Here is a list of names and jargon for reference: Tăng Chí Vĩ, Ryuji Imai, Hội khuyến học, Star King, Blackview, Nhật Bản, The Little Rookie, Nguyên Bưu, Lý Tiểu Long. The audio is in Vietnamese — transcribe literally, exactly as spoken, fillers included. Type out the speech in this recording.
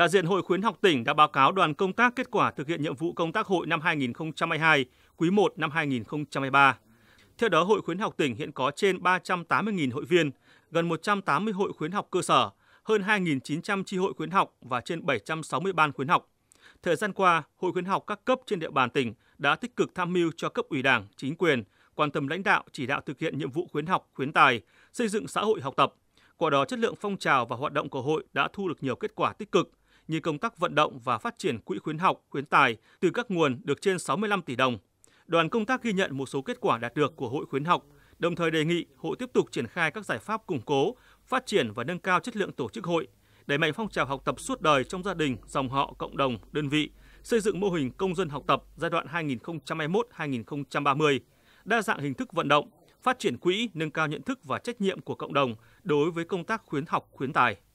Đại diện Hội khuyến học tỉnh đã báo cáo đoàn công tác kết quả thực hiện nhiệm vụ công tác hội năm hai nghìn không trăm hai mươi hai, quý một năm hai nghìn không trăm hai mươi ba. Theo đó, Hội khuyến học tỉnh hiện có trên ba trăm tám mươi nghìn hội viên, gần một trăm tám mươi hội khuyến học cơ sở, hơn hai nghìn chín trăm chi hội khuyến học và trên bảy trăm sáu mươi ban khuyến học. Thời gian qua, Hội khuyến học các cấp trên địa bàn tỉnh đã tích cực tham mưu cho cấp ủy Đảng, chính quyền, quan tâm lãnh đạo chỉ đạo thực hiện nhiệm vụ khuyến học, khuyến tài, xây dựng xã hội học tập. Qua đó, chất lượng phong trào và hoạt động của hội đã thu được nhiều kết quả tích cực, như công tác vận động và phát triển quỹ khuyến học, khuyến tài từ các nguồn được trên sáu mươi lăm tỷ đồng. Đoàn công tác ghi nhận một số kết quả đạt được của Hội khuyến học, đồng thời đề nghị hội tiếp tục triển khai các giải pháp củng cố, phát triển và nâng cao chất lượng tổ chức hội, đẩy mạnh phong trào học tập suốt đời trong gia đình, dòng họ, cộng đồng, đơn vị, xây dựng mô hình công dân học tập giai đoạn hai nghìn không trăm hai mươi mốt đến hai nghìn không trăm ba mươi, đa dạng hình thức vận động, phát triển quỹ, nâng cao nhận thức và trách nhiệm của cộng đồng đối với công tác khuyến học, khuyến tài.